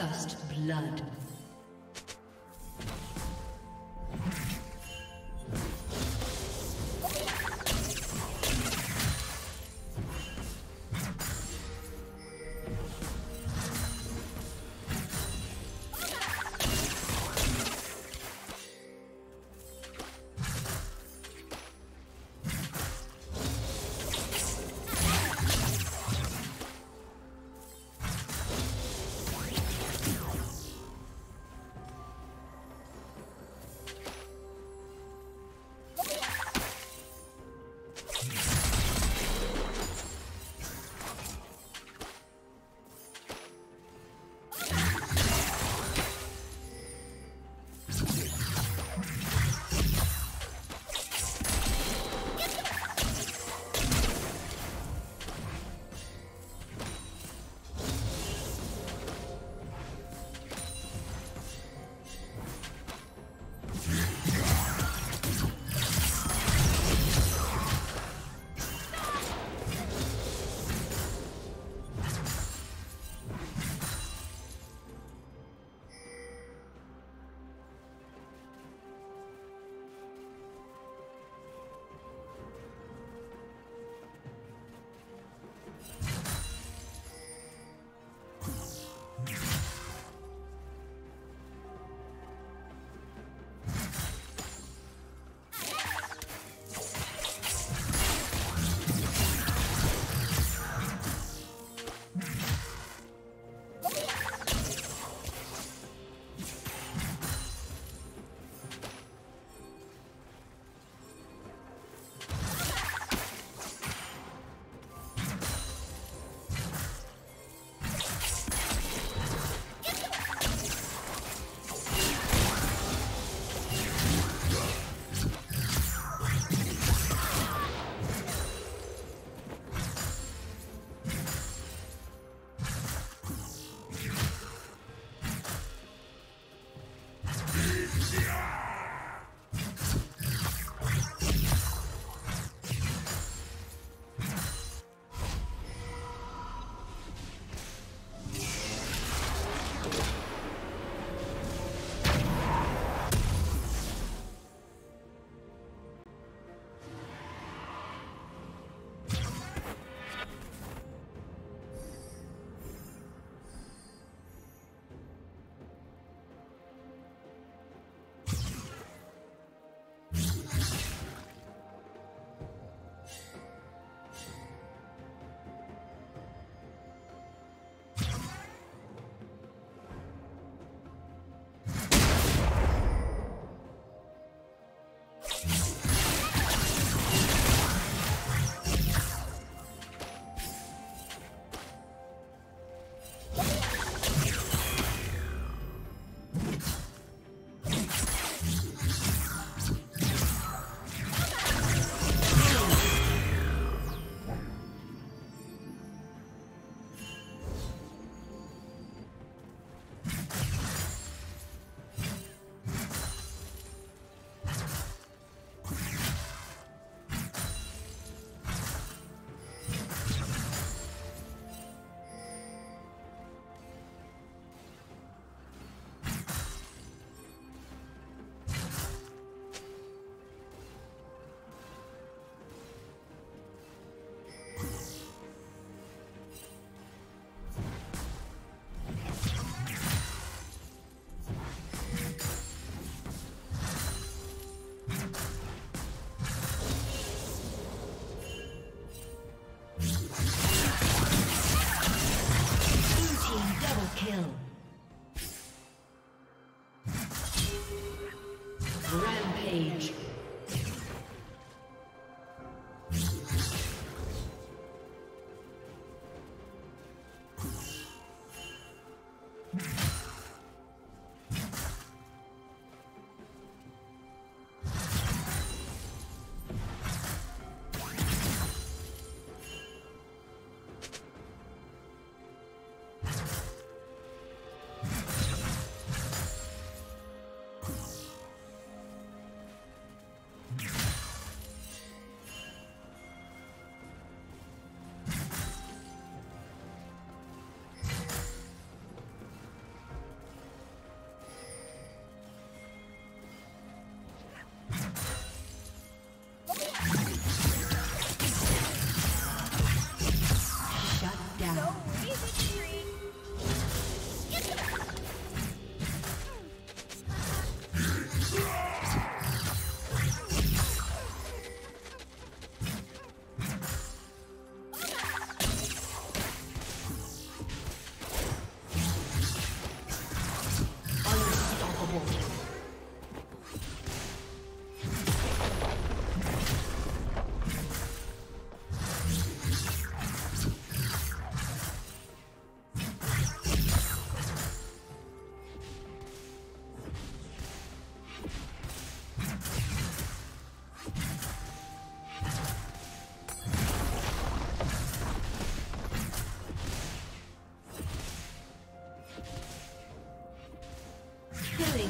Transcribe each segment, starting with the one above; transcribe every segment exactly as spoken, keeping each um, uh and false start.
First blood.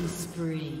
Killing spree.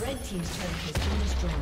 Red team's turret has been destroyed.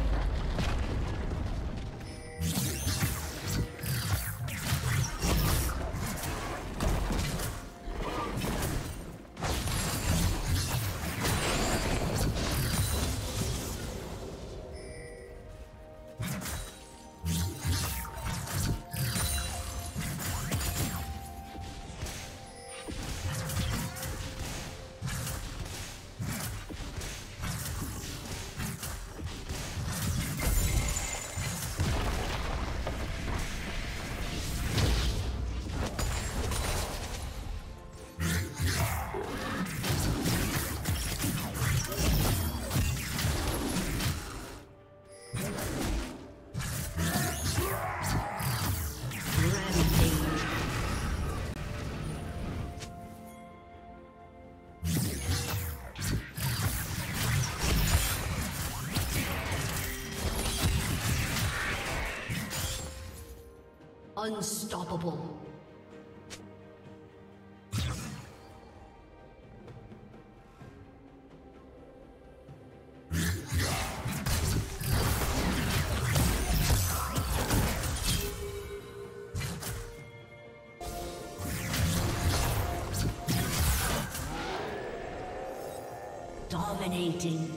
Unstoppable. Dominating.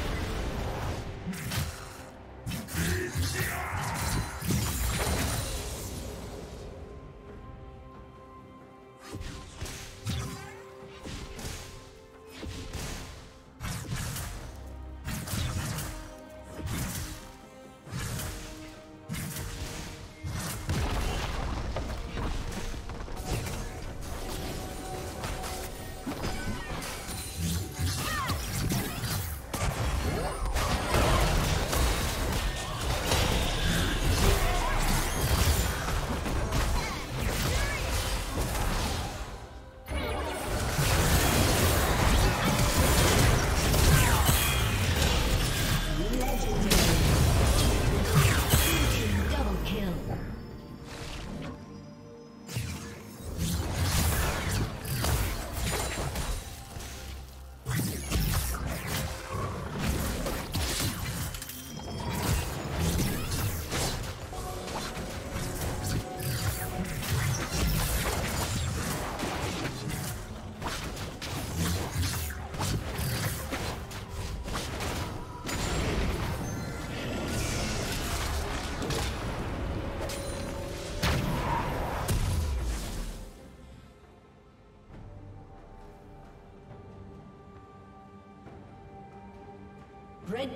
Red